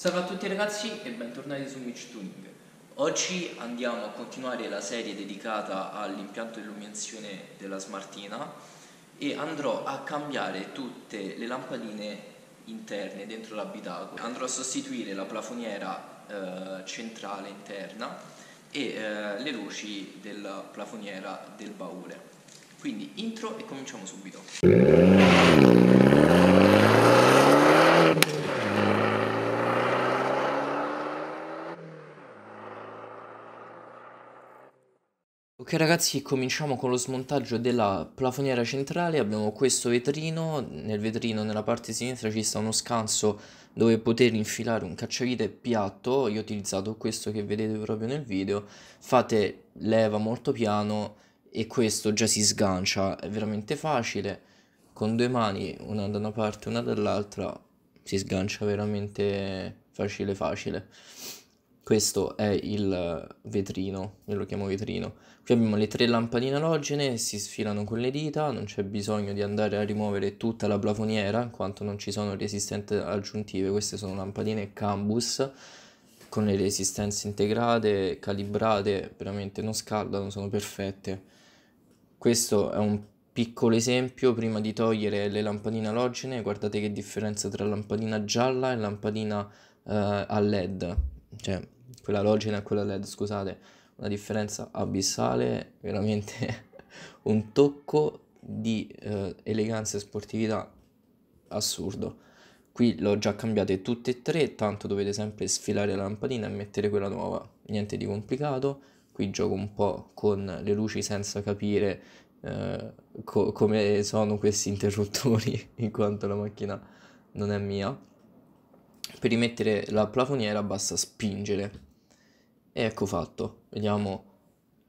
Salve a tutti ragazzi e bentornati su Mitch Tuning. Oggi andiamo a continuare la serie dedicata all'impianto di illuminazione della Smartina e andrò a cambiare tutte le lampadine interne dentro l'abitacolo. Andrò a sostituire la plafoniera centrale interna e le luci della plafoniera del baule. Quindi intro e cominciamo subito. Ok ragazzi, cominciamo con lo smontaggio della plafoniera centrale. Abbiamo questo vetrino, nella parte sinistra ci sta uno scanso dove poter infilare un cacciavite piatto. Io ho utilizzato questo che vedete proprio nel video, fate leva molto piano e questo già si sgancia, è veramente facile, con due mani, una da una parte e una dall'altra, si sgancia veramente facile. Questo è il vetrino, io lo chiamo vetrino. Qui abbiamo le tre lampadine alogene, si sfilano con le dita, non c'è bisogno di andare a rimuovere tutta la plafoniera in quanto non ci sono resistenze aggiuntive. Queste sono lampadine Canbus con le resistenze integrate, calibrate, veramente non scaldano, sono perfette. Questo è un piccolo esempio. Prima di togliere le lampadine alogene, guardate che differenza tra lampadina gialla e lampadina a LED, cioè quella alogena e quella LED, scusate, una differenza abissale, veramente un tocco di eleganza e sportività assurdo. Qui l'ho già cambiate tutte e tre, tanto dovete sempre sfilare la lampadina e mettere quella nuova, niente di complicato. Qui gioco un po' con le luci senza capire come sono questi interruttori in quanto la macchina non è mia. Per rimettere la plafoniera basta spingere e ecco fatto. Vediamo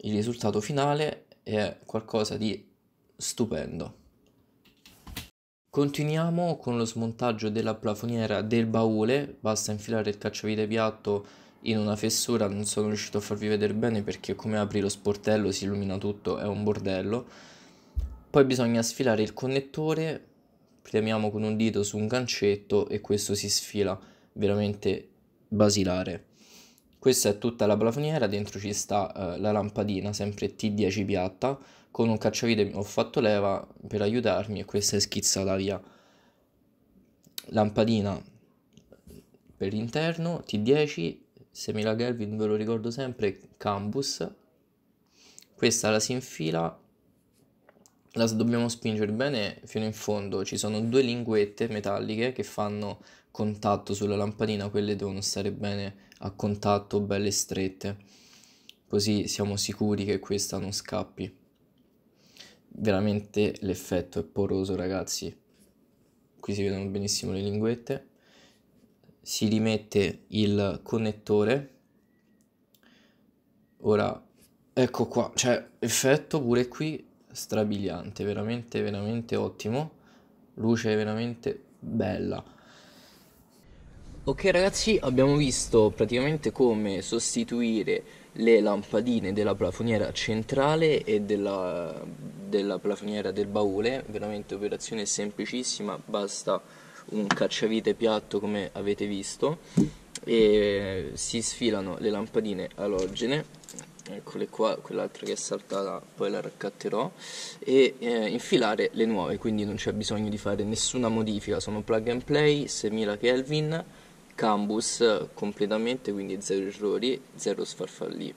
il risultato finale, è qualcosa di stupendo. Continuiamo con lo smontaggio della plafoniera del baule. Basta infilare il cacciavite piatto in una fessura. Non sono riuscito a farvi vedere bene perché come apri lo sportello si illumina tutto, è un bordello. Poi bisogna sfilare il connettore, premiamo con un dito su un gancetto e questo si sfila, veramente basilare. Questa è tutta la plafoniera, dentro ci sta la lampadina, sempre T10 piatta, con un cacciavite ho fatto leva per aiutarmi e questa è schizzata via. Lampadina per l'interno, T10, 6000 Kelvin, ve lo ricordo sempre, Canbus. Questa la si infila, la dobbiamo spingere bene fino in fondo, ci sono due linguette metalliche che fanno contatto sulla lampadina, quelle devono stare bene a contatto, belle strette, così siamo sicuri che questa non scappi. Veramente l'effetto è poroso ragazzi, qui si vedono benissimo le linguette. Si rimette il connettore, ora ecco qua, cioè effetto pure qui strabiliante, veramente ottimo, luce veramente bella. Ok ragazzi, abbiamo visto praticamente come sostituire le lampadine della plafoniera centrale e della plafoniera del baule. Veramente operazione semplicissima, basta un cacciavite piatto come avete visto e si sfilano le lampadine alogene, eccole qua, quell'altra che è saltata poi la raccatterò, e infilare le nuove, quindi non c'è bisogno di fare nessuna modifica, sono plug and play, 6000 Kelvin, Canbus completamente, quindi zero errori, zero sfarfallì.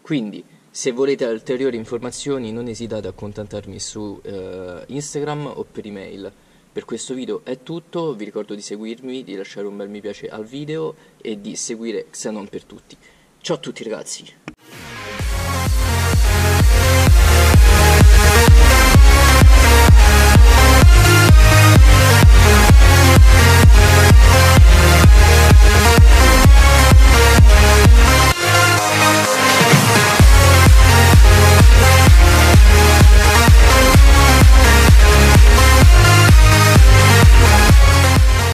Quindi se volete ulteriori informazioni non esitate a contattarmi su Instagram o per email. Per questo video è tutto, vi ricordo di seguirmi, di lasciare un bel mi piace al video e di seguire Xenon per tutti. Ciao a tutti ragazzi!